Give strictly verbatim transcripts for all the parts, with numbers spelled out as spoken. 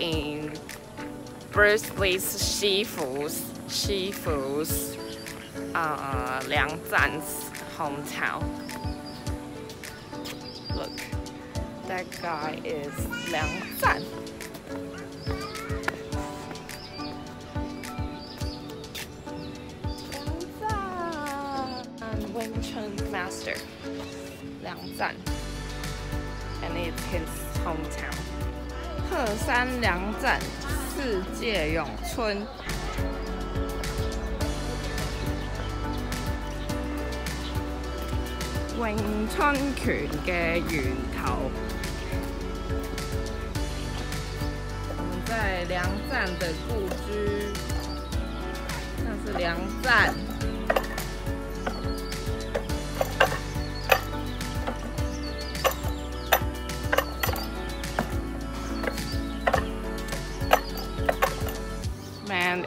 in Bruce Lee's Shifu's, Shifu's uh, Liang Zan's hometown. Look, that guy is Liang Zan. Wing Chun master, Liang Zan, and it's his hometown. 鹤山梁赞，世界咏春。詠春拳嘅源頭。我們在梁赞的故居，那是梁赞。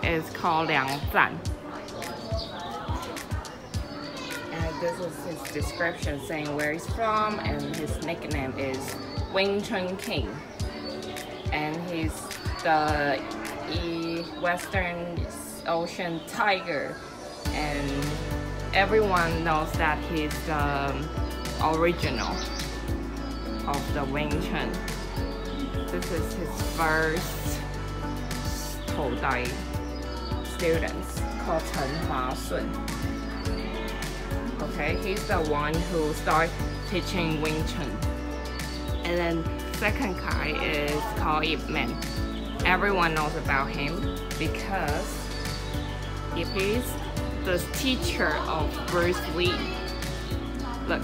Is called Liang Zan. And this is his description saying where he's from, and his nickname is Wing Chun King. And he's the Western Ocean Tiger, and everyone knows that he's the original of the Wing Chun. This is his first Todai students called Chen Hua Sun. Okay, he's the one who started teaching Wing Chun. And then second guy is called Yip Man. Everyone knows about him because Yip is the teacher of Bruce Lee. Look,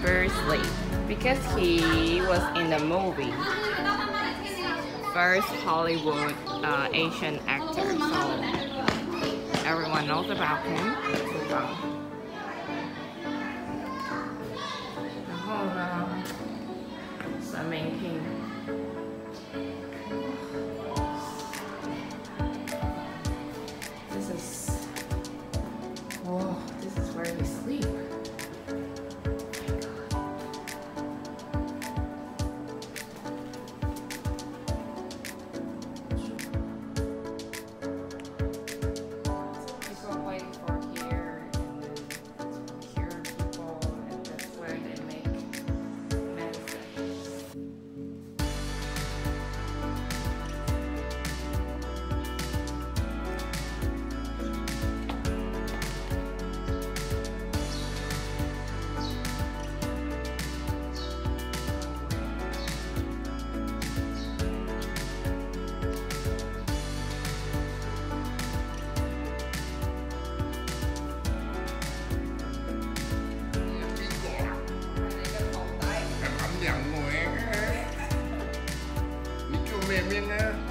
Bruce Lee. Because he was in the movie. First Hollywood uh, Asian actor, so everyone knows about him. 然后呢，神明厅。This is, oh, this is where we sleep. Maybe now.